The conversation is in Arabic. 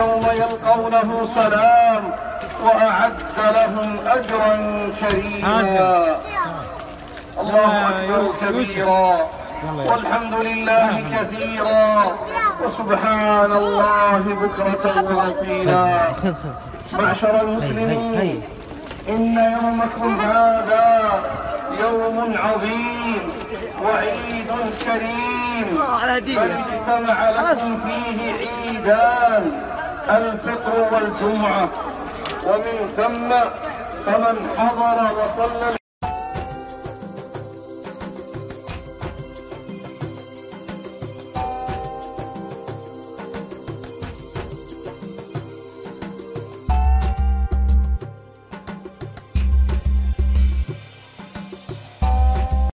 يوم يلقونه سلام وأعد لهم أجرا كريما. الله أكبر كبيرا والحمد لله كثيرا وسبحان الله بكرة وأصيلا. معشر المسلمين، إن يومكم هذا يوم عظيم وعيد كريم، بل اجتمع لكم فيه عيدان، الفطر والجمعة. ومن ثم فمن حضر وصلى